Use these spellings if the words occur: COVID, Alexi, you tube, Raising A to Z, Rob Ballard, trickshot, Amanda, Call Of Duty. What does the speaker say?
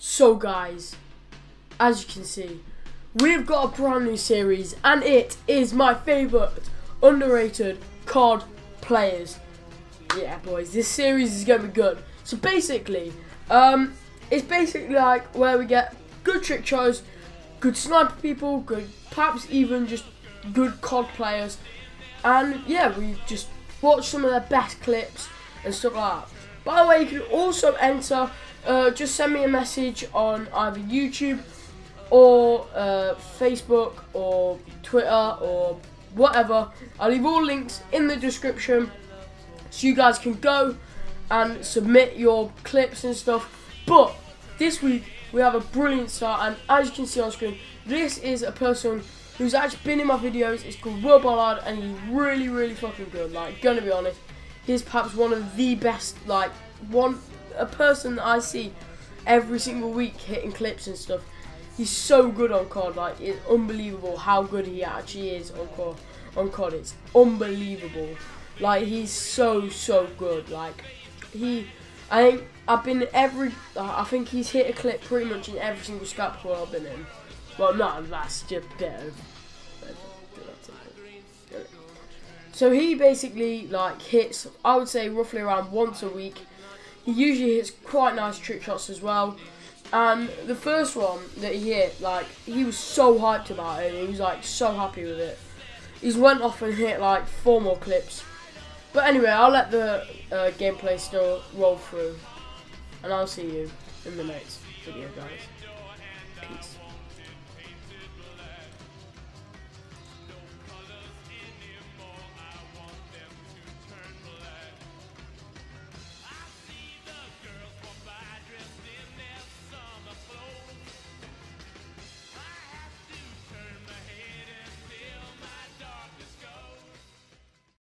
So guys, as you can see, we've got a brand new series and it is my favourite underrated COD players. Yeah boys, this series is going to be good. So basically, it's basically like where we get good trick shows, good sniper people, good perhaps even just good COD players. And yeah, we just watch some of their best clips and stuff like that. By the way, you can also enter, just send me a message on either YouTube or Facebook or Twitter or whatever. I'll leave all links in the description so you guys can go and submit your clips and stuff. But this week we have a brilliant start, and as you can see on screen, this is a person who's actually been in my videos. It's called Rob Ballard and he's really, really fucking good. Like, gonna be honest, he's perhaps one of the best, like, a person that I see every single week hitting clips and stuff. He's so good on COD, like, it's unbelievable how good he actually is on COD. It's unbelievable. Like, he's so good. Like, I think he's hit a clip pretty much in every single scout pool I've been in. Well, not unless just a bit of. So he basically, like, hits, I would say, roughly around once a week. He usually hits quite nice trick shots as well. And the first one that he hit, like, he was so hyped about it. He was, like, so happy with it. He's went off and hit, like, 4 more clips. But anyway, I'll let the gameplay still roll through. And I'll see you in the next video, guys. Peace.